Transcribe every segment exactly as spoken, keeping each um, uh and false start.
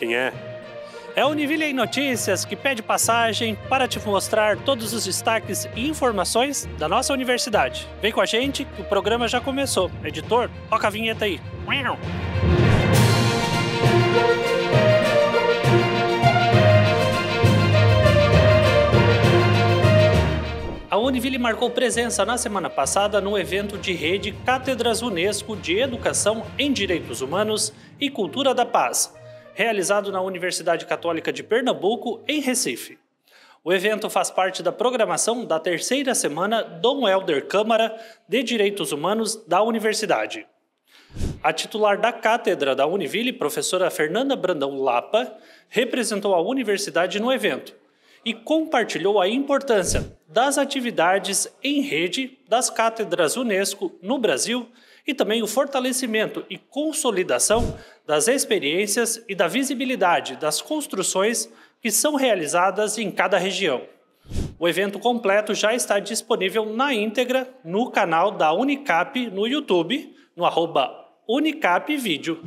quem é. É o Univille em Notícias que pede passagem para te mostrar todos os destaques e informações da nossa universidade. Vem com a gente que o programa já começou. Editor, toca a vinheta aí. A Univille marcou presença na semana passada no evento de rede Cátedras Unesco de Educação em Direitos Humanos e Cultura da Paz, realizado na Universidade Católica de Pernambuco, em Recife. O evento faz parte da programação da terceira semana Dom Helder Câmara de Direitos Humanos da Universidade. A titular da cátedra da Univille, professora Fernanda Brandão Lapa, representou a universidade no evento e compartilhou a importância das atividades em rede das cátedras Unesco no Brasil e também o fortalecimento e consolidação das experiências e da visibilidade das construções que são realizadas em cada região. O evento completo já está disponível na íntegra no canal da Unicap no YouTube, no arroba unicapvideo.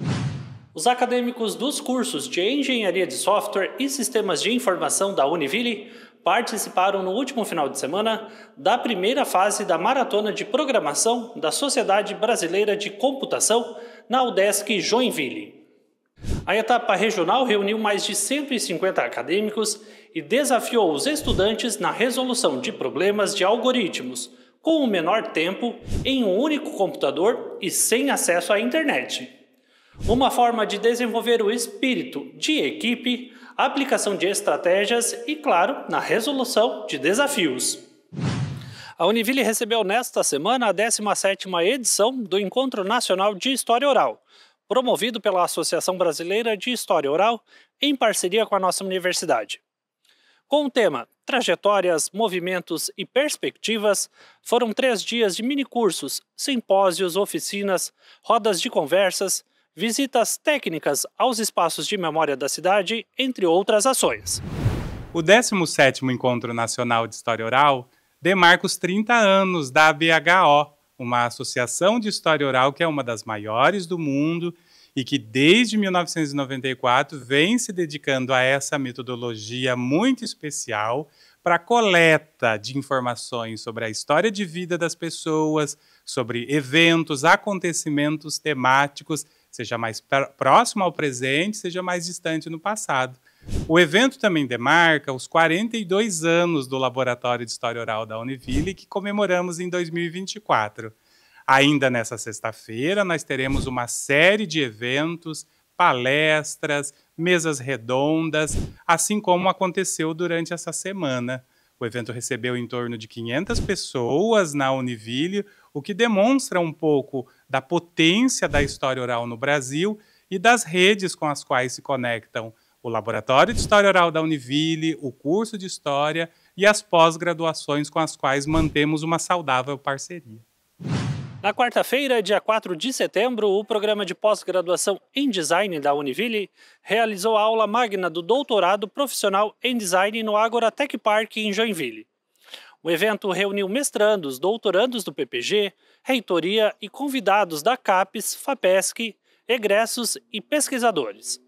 Os acadêmicos dos cursos de Engenharia de Software e Sistemas de Informação da Univille participaram no último final de semana da primeira fase da Maratona de Programação da Sociedade Brasileira de Computação na UDESC Joinville. A etapa regional reuniu mais de cento e cinquenta acadêmicos e desafiou os estudantes na resolução de problemas de algoritmos, com o menor tempo, em um único computador e sem acesso à internet. Uma forma de desenvolver o espírito de equipe, aplicação de estratégias e, claro, na resolução de desafios. A Univille recebeu nesta semana a décima sétima edição do Encontro Nacional de História Oral, promovido pela Associação Brasileira de História Oral em parceria com a nossa universidade. Com o tema Trajetórias, Movimentos e Perspectivas, foram três dias de minicursos, simpósios, oficinas, rodas de conversas, visitas técnicas aos espaços de memória da cidade, entre outras ações. O décimo sétimo Encontro Nacional de História Oral demarca os trinta anos da A B H O, uma associação de história oral que é uma das maiores do mundo e que desde mil novecentos e noventa e quatro vem se dedicando a essa metodologia muito especial para a coleta de informações sobre a história de vida das pessoas, sobre eventos, acontecimentos temáticos, seja mais próximo ao presente, seja mais distante no passado. O evento também demarca os quarenta e dois anos do Laboratório de História Oral da Univille, que comemoramos em dois mil e vinte e quatro. Ainda nessa sexta-feira, nós teremos uma série de eventos, palestras, mesas redondas, assim como aconteceu durante essa semana. O evento recebeu em torno de quinhentas pessoas na Univille, o que demonstra um pouco da potência da história oral no Brasil e das redes com as quais se conectam o Laboratório de História Oral da Univille, o curso de História e as pós-graduações com as quais mantemos uma saudável parceria. Na quarta-feira, dia quatro de setembro, o Programa de Pós-Graduação em Design da Univille realizou a aula magna do Doutorado Profissional em Design no Agora Tech Park, em Joinville. O evento reuniu mestrandos, doutorandos do P P G, reitoria e convidados da CAPES, FAPESC, egressos e pesquisadores.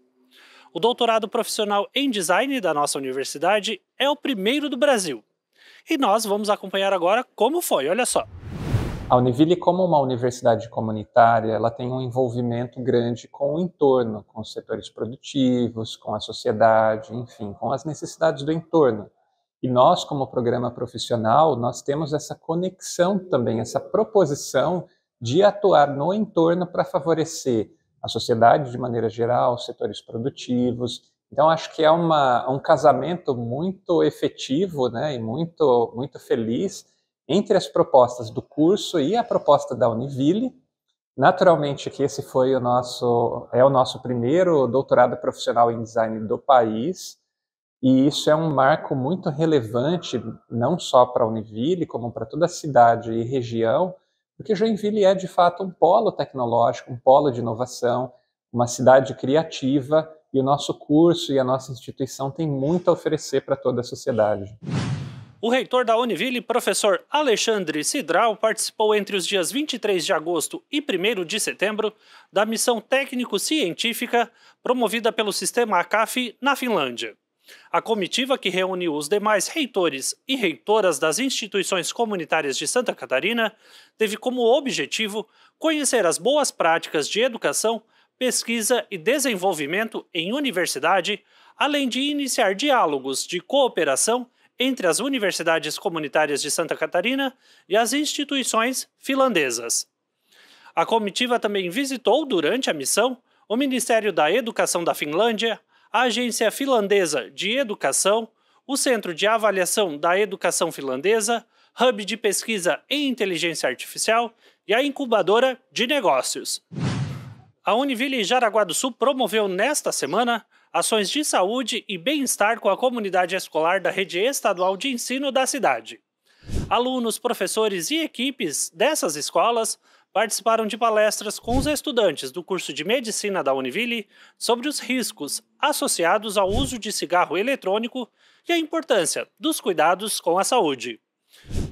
O doutorado profissional em design da nossa universidade é o primeiro do Brasil. E nós vamos acompanhar agora como foi, olha só. A Univille, como uma universidade comunitária, ela tem um envolvimento grande com o entorno, com os setores produtivos, com a sociedade, enfim, com as necessidades do entorno. E nós, como programa profissional, nós temos essa conexão também, essa proposição de atuar no entorno para favorecer a sociedade de maneira geral, os setores produtivos. Então, acho que é uma, um casamento muito efetivo, né, e muito, muito feliz entre as propostas do curso e a proposta da Univille. Naturalmente, que esse foi o nosso, é o nosso primeiro doutorado profissional em design do país. E isso é um marco muito relevante, não só para a Univille, como para toda a cidade e região, porque Joinville é, de fato, um polo tecnológico, um polo de inovação, uma cidade criativa, e o nosso curso e a nossa instituição tem muito a oferecer para toda a sociedade. O reitor da Univille, professor Alexandre Cidral, participou entre os dias vinte e três de agosto e primeiro de setembro da missão técnico-científica promovida pelo sistema ACAF na Finlândia. A comitiva, que reuniu os demais reitores e reitoras das instituições comunitárias de Santa Catarina, teve como objetivo conhecer as boas práticas de educação, pesquisa e desenvolvimento em universidade, além de iniciar diálogos de cooperação entre as universidades comunitárias de Santa Catarina e as instituições finlandesas. A comitiva também visitou, durante a missão, o Ministério da Educação da Finlândia, a Agência Finlandesa de Educação, o Centro de Avaliação da Educação Finlandesa, Hub de Pesquisa em Inteligência Artificial e a Incubadora de Negócios. A Univille Jaraguá do Sul promoveu nesta semana ações de saúde e bem-estar com a comunidade escolar da rede estadual de ensino da cidade. Alunos, professores e equipes dessas escolas participaram de palestras com os estudantes do curso de medicina da Univille sobre os riscos associados ao uso de cigarro eletrônico e a importância dos cuidados com a saúde.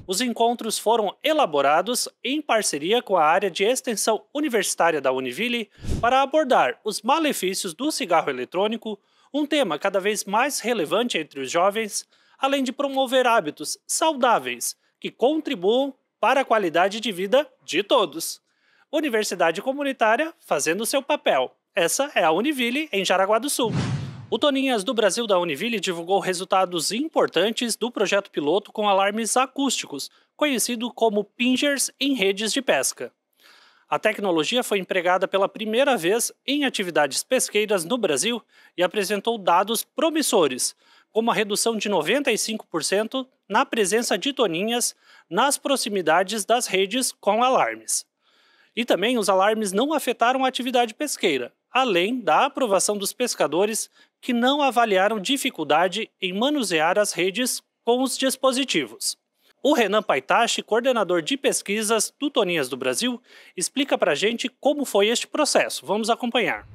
Os encontros foram elaborados em parceria com a área de extensão universitária da Univille para abordar os malefícios do cigarro eletrônico, um tema cada vez mais relevante entre os jovens, além de promover hábitos saudáveis que contribuam para a qualidade de vida de todos. Universidade comunitária fazendo seu papel. Essa é a Univille em Jaraguá do Sul. O Toninhas do Brasil da Univille divulgou resultados importantes do projeto piloto com alarmes acústicos, conhecido como pingers em redes de pesca. A tecnologia foi empregada pela primeira vez em atividades pesqueiras no Brasil e apresentou dados promissores, como a redução de noventa e cinco por cento na presença de toninhas nas proximidades das redes com alarmes. E também os alarmes não afetaram a atividade pesqueira, além da aprovação dos pescadores que não avaliaram dificuldade em manusear as redes com os dispositivos. O Renan Paitachi, coordenador de pesquisas do Toninhas do Brasil, explica pra gente como foi este processo. Vamos acompanhar.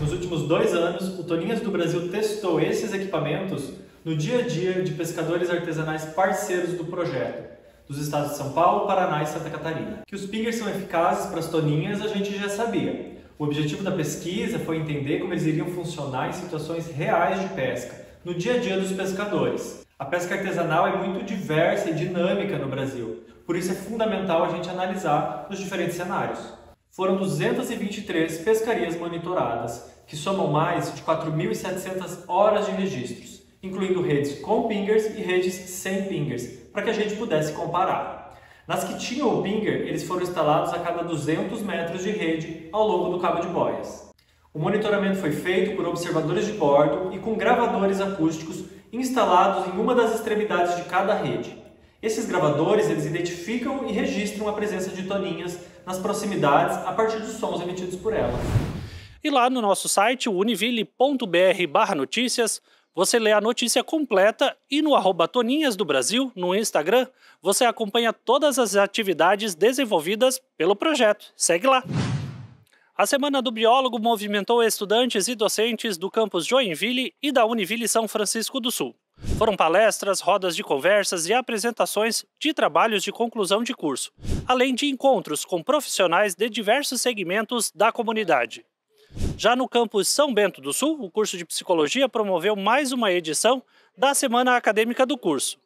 Nos últimos dois anos, o Toninhas do Brasil testou esses equipamentos no dia a dia de pescadores artesanais parceiros do projeto, dos estados de São Paulo, Paraná e Santa Catarina. Que os pingers são eficazes para as toninhas, a gente já sabia. O objetivo da pesquisa foi entender como eles iriam funcionar em situações reais de pesca, no dia a dia dos pescadores. A pesca artesanal é muito diversa e dinâmica no Brasil, por isso é fundamental a gente analisar os diferentes cenários. Foram duzentas e vinte e três pescarias monitoradas, que somam mais de quatro mil e setecentas horas de registros, incluindo redes com pingers e redes sem pingers, para que a gente pudesse comparar. Nas que tinham o pinger, eles foram instalados a cada duzentos metros de rede ao longo do cabo de boias. O monitoramento foi feito por observadores de bordo e com gravadores acústicos instalados em uma das extremidades de cada rede. Esses gravadores eles identificam e registram a presença de toninhas nas proximidades a partir dos sons emitidos por elas. E lá no nosso site, univille ponto br barra notícias, você lê a notícia completa e no arroba Toninhas do Brasil, no Instagram, você acompanha todas as atividades desenvolvidas pelo projeto. Segue lá! A Semana do Biólogo movimentou estudantes e docentes do campus Joinville e da Univille São Francisco do Sul. Foram palestras, rodas de conversas e apresentações de trabalhos de conclusão de curso, além de encontros com profissionais de diversos segmentos da comunidade. Já no campus São Bento do Sul, o curso de Psicologia promoveu mais uma edição da Semana Acadêmica do curso.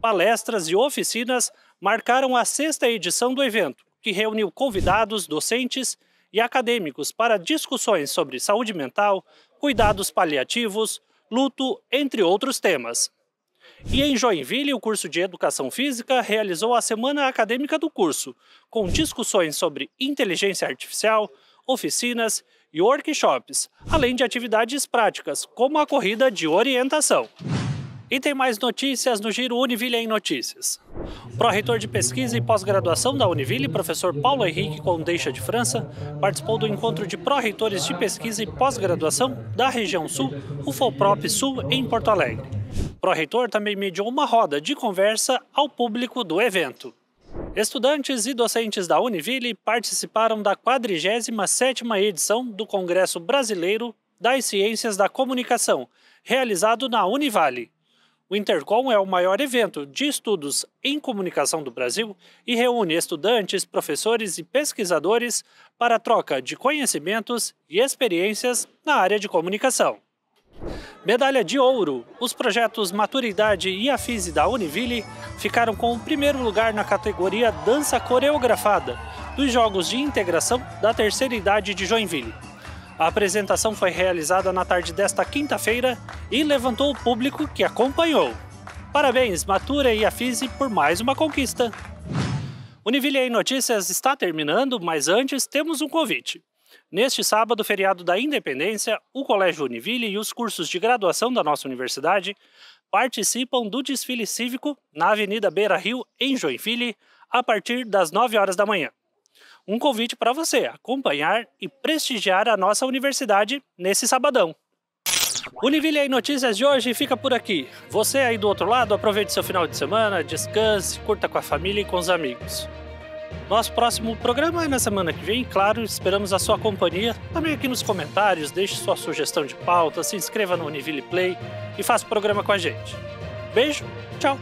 Palestras e oficinas marcaram a sexta edição do evento, que reuniu convidados, docentes e acadêmicos para discussões sobre saúde mental, cuidados paliativos, luto, entre outros temas. E em Joinville, o curso de Educação Física realizou a Semana Acadêmica do curso, com discussões sobre inteligência artificial, oficinas e workshops, além de atividades práticas, como a corrida de orientação. E tem mais notícias no Giro Univille em Notícias. O pró-reitor de Pesquisa e Pós-Graduação da Univille, professor Paulo Henrique Condeixa de França, participou do encontro de pró-reitores de Pesquisa e Pós-Graduação da região Sul, o FOPROP Sul, em Porto Alegre. O pró-reitor também mediou uma roda de conversa ao público do evento. Estudantes e docentes da Univille participaram da quadragésima sétima edição do Congresso Brasileiro das Ciências da Comunicação, realizado na Univale. O Intercom é o maior evento de estudos em comunicação do Brasil e reúne estudantes, professores e pesquisadores para a troca de conhecimentos e experiências na área de comunicação. Medalha de ouro, os projetos Maturidade e Afise da Univille ficaram com o primeiro lugar na categoria Dança Coreografada dos Jogos de Integração da Terceira Idade de Joinville. A apresentação foi realizada na tarde desta quinta-feira e levantou o público que acompanhou. Parabéns, Matura e Afise, por mais uma conquista! Univille em Notícias está terminando, mas antes temos um convite. Neste sábado, feriado da Independência, o Colégio Univille e os cursos de graduação da nossa universidade participam do desfile cívico na Avenida Beira Rio, em Joinville, a partir das nove horas da manhã. Um convite para você acompanhar e prestigiar a nossa universidade nesse sabadão. Univille em Notícias de hoje fica por aqui. Você aí do outro lado, aproveite seu final de semana, descanse, curta com a família e com os amigos. Nosso próximo programa é na semana que vem, claro, esperamos a sua companhia. Também aqui nos comentários, deixe sua sugestão de pauta, se inscreva no Univille Play e faça o programa com a gente. Beijo, tchau!